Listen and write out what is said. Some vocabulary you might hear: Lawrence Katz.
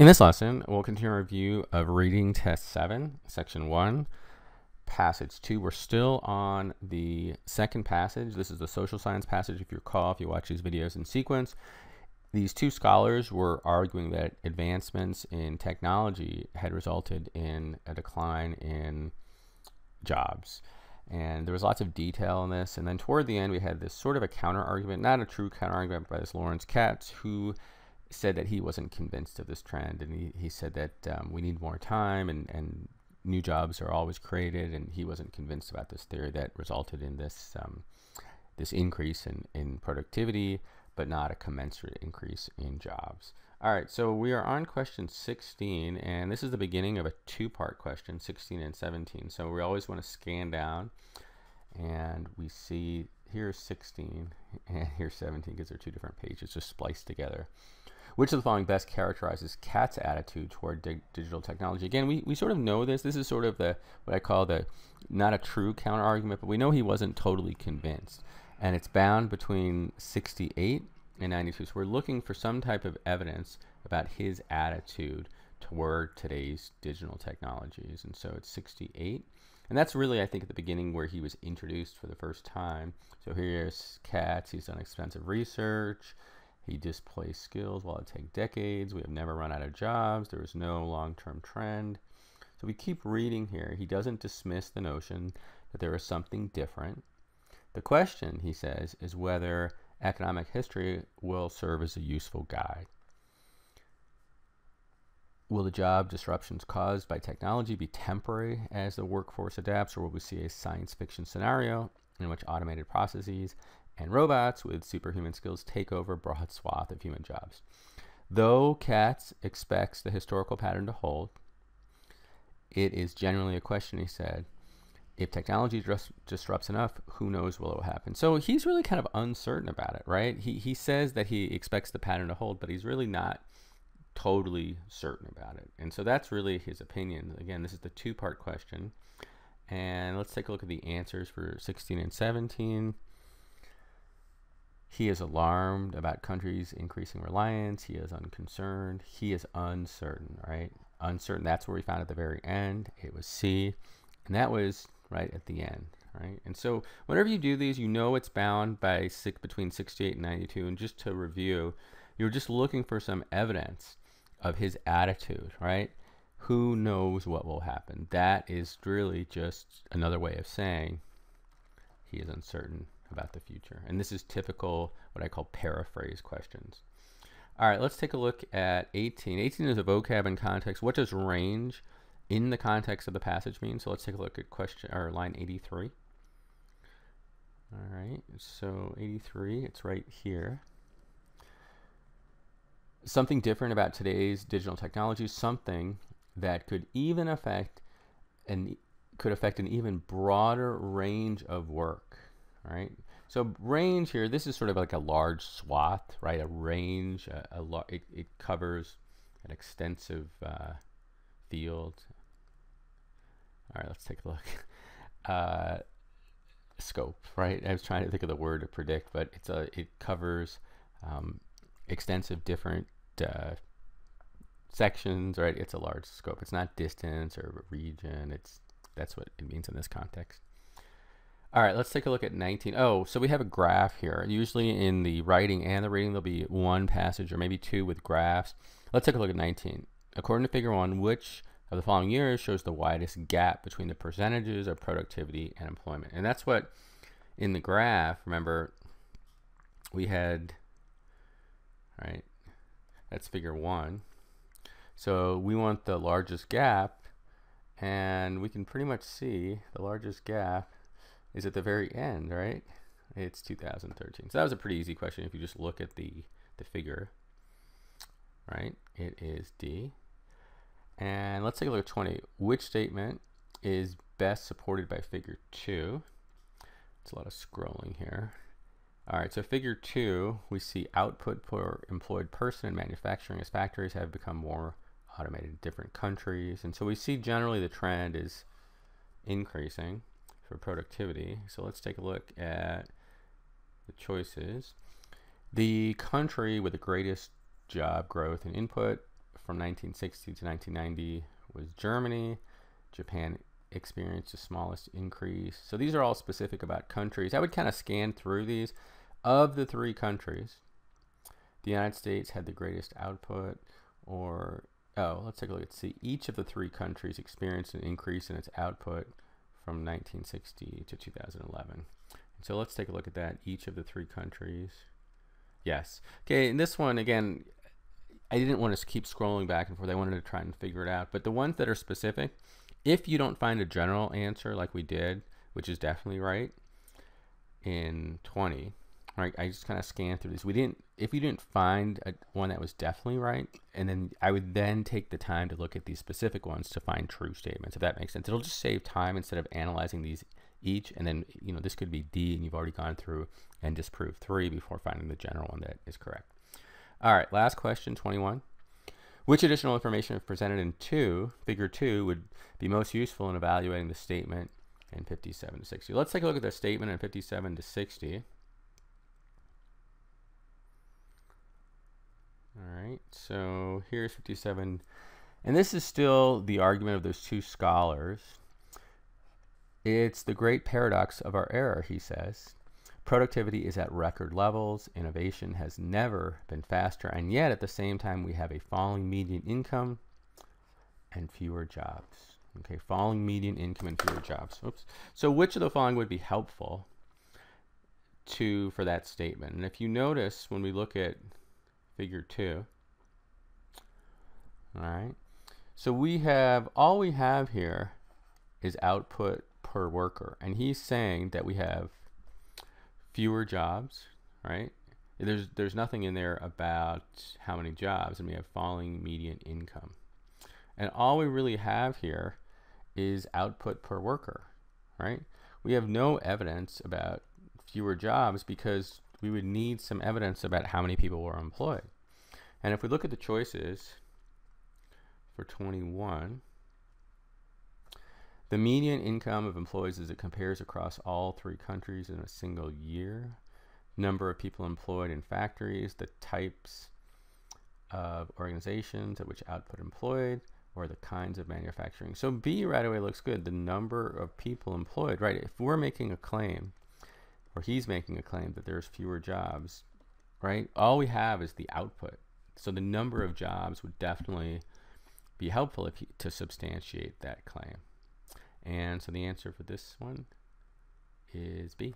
In this lesson, we'll continue our review of Reading Test 7, Section 1, Passage 2. We're still on the second passage. This is the social science passage, if you recall, if you watch these videos in sequence. These two scholars were arguing that advancements in technology had resulted in a decline in jobs. And there was lots of detail in this. And then toward the end, we had this sort of a counter-argument, not a true counter-argument, by this Lawrence Katz, who said that he wasn't convinced of this trend, and he said that we need more time and new jobs are always created, and he wasn't convinced about this theory that resulted in this this increase in productivity, but not a commensurate increase in jobs. All right, so we are on question 16, and this is the beginning of a two-part question, 16 and 17. So we always want to scan down, and we see here's 16 and here's 17 because they're two different pages just spliced together. Which of the following best characterizes Katz's attitude toward digital technology? Again, we sort of know this. This is sort of the what I call the not a true counter-argument, but we know he wasn't totally convinced. And it's bound between 68 and 92. So we're looking for some type of evidence about his attitude toward today's digital technologies. And so it's 68. And that's really, I think, at the beginning where he was introduced for the first time. So here's Katz. He's done extensive research. He displaced skills while it takes decades. We have never run out of jobs. There is no long-term trend. So we keep reading here. He doesn't dismiss the notion that there is something different. The question, he says, is whether economic history will serve as a useful guide. Will the job disruptions caused by technology be temporary as the workforce adapts, or will we see a science fiction scenario in which automated processes and robots with superhuman skills take over a broad swath of human jobs? Though Katz expects the historical pattern to hold, it is generally a question, he said, if technology disrupts enough, who knows what will happen? So he's really kind of uncertain about it, right? He says that he expects the pattern to hold, but he's really not totally certain about it. And so that's really his opinion. Again, this is the two-part question. And let's take a look at the answers for 16 and 17. He is alarmed about countries' increasing reliance. He is unconcerned. He is uncertain, right? Uncertain, that's where we found at the very end. It was C, and that was right at the end, right? And so whenever you do these, you know it's bound by between 68 and 92. And just to review, you're just looking for some evidence of his attitude, right? Who knows what will happen? That is really just another way of saying he is uncertain about the future. And this is typical, what I call paraphrase questions. All right, let's take a look at 18. 18 is a vocab in context. What does range in the context of the passage mean? So let's take a look at question or line 83. All right, so 83, it's right here. Something different about today's digital technology, something that could even affect and could affect an even broader range of work. Right, so range here, this is sort of like a large swath, right? A range, it covers an extensive field. All right, let's take a look. Scope, right? I was trying to think of the word to predict, but it's it covers extensive different sections, right? It's a large scope. It's not distance or region. That's what it means in this context. All right, let's take a look at 19. Oh, so we have a graph here. Usually in the writing and the reading, there'll be one passage or maybe two with graphs. Let's take a look at 19. According to Figure 1, which of the following years shows the widest gap between the percentages of productivity and employment? And that's what, in the graph, remember, we had, right, that's Figure 1. So we want the largest gap, and we can pretty much see the largest gap is at the very end, right? It's 2013. So that was a pretty easy question if you just look at the figure, right? It is D. And let's take a look at 20. Which statement is best supported by Figure 2? It's a lot of scrolling here. All right, so Figure 2, we see output per employed person in manufacturing as factories have become more automated in different countries. And so we see generally the trend is increasing for productivity. So let's take a look at the choices. The country with the greatest job growth and input from 1960 to 1990 was Germany. Japan experienced the smallest increase. So these are all specific about countries. I would kind of scan through these. Of the three countries, the United States had the greatest output, or, oh, let's take a look and see. Each of the three countries experienced an increase in its output from 1960 to 2011. So let's take a look at that. Each of the three countries. Yes. Okay, and this one, again, I didn't want to keep scrolling back and forth. I wanted to try and figure it out. But the ones that are specific, if you don't find a general answer like we did, which is definitely right, in 20, right, I just kind of scanned through this. We didn't, if you didn't find one that was definitely right, and then I would then take the time to look at these specific ones to find true statements, if that makes sense. It'll just save time instead of analyzing these each, and then, you know, this could be D, and you've already gone through and disproved 3 before finding the general one that is correct. All right, last question, 21. Which additional information, if presented in figure 2, would be most useful in evaluating the statement in 57 to 60? Let's take a look at the statement in 57 to 60. All right, so here's 57. And this is still the argument of those two scholars. It's the great paradox of our era, he says. Productivity is at record levels, innovation has never been faster, and yet at the same time we have a falling median income and fewer jobs. Okay, falling median income and fewer jobs. Oops. So which of the following would be helpful to for that statement? And if you notice, when we look at figure 2, all right, so we have, all we have here is output per worker, and he's saying that we have fewer jobs, right? There's nothing in there about how many jobs, and we have falling median income, and all we really have here is output per worker, right? We have no evidence about fewer jobs because we would need some evidence about how many people were employed. And if we look at the choices for 21, the median income of employees as it compares across all three countries in a single year, number of people employed in factories, the types of organizations at which output employed, or the kinds of manufacturing. So B right away looks good, the number of people employed, right? If we're making a claim, or he's making a claim that there's fewer jobs, right? All we have is the output. So the number of jobs would definitely be helpful if to substantiate that claim. And so the answer for this one is B.